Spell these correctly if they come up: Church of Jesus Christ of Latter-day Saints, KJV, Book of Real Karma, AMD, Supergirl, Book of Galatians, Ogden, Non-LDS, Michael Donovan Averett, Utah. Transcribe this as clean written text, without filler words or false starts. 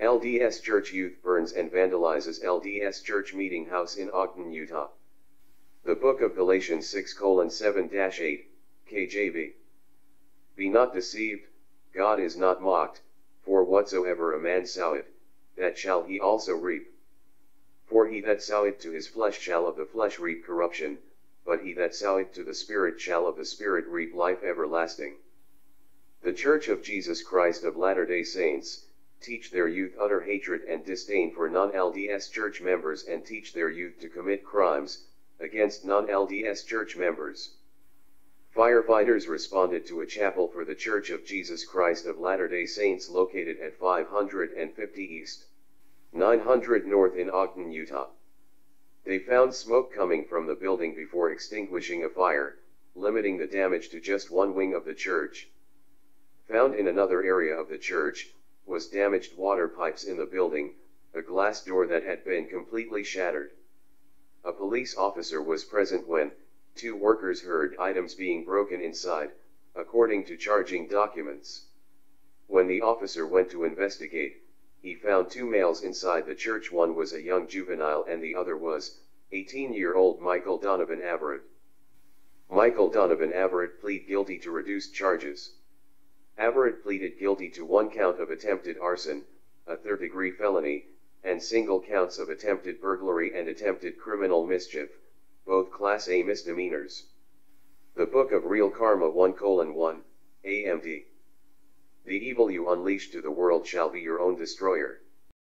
LDS Church youth burns and vandalizes LDS Church meeting house in Ogden, Utah. The Book of Galatians 6:7-8, KJV. Be not deceived, God is not mocked, for whatsoever a man soweth, that shall he also reap. For he that soweth to his flesh shall of the flesh reap corruption, but he that soweth to the Spirit shall of the Spirit reap life everlasting. The Church of Jesus Christ of Latter-day Saints teach their youth utter hatred and disdain for non-LDS church members, and teach their youth to commit crimes against non-LDS church members. Firefighters responded to a chapel for the Church of Jesus Christ of Latter-day Saints located at 550 East, 900 North in Ogden, Utah. They found smoke coming from the building before extinguishing a fire, limiting the damage to just one wing of the church. Found in another area of the church was damaged water pipes in the building, a glass door that had been completely shattered. A police officer was present when two workers heard items being broken inside, according to charging documents. When the officer went to investigate, he found two males inside the church. One was a young juvenile and the other was 18-year-old Michael Donovan Averett. Michael Donovan Averett pleaded guilty to reduced charges. Averett pleaded guilty to one count of attempted arson, a third-degree felony, and single counts of attempted burglary and attempted criminal mischief, both Class A misdemeanors. The Book of Real Karma 1:1, AMD. The evil you unleash to the world shall be your own destroyer.